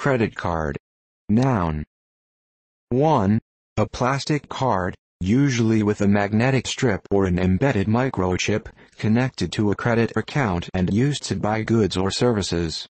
Credit card. Noun. 1. A plastic card, usually with a magnetic strip or an embedded microchip, connected to a credit account and used to buy goods or services.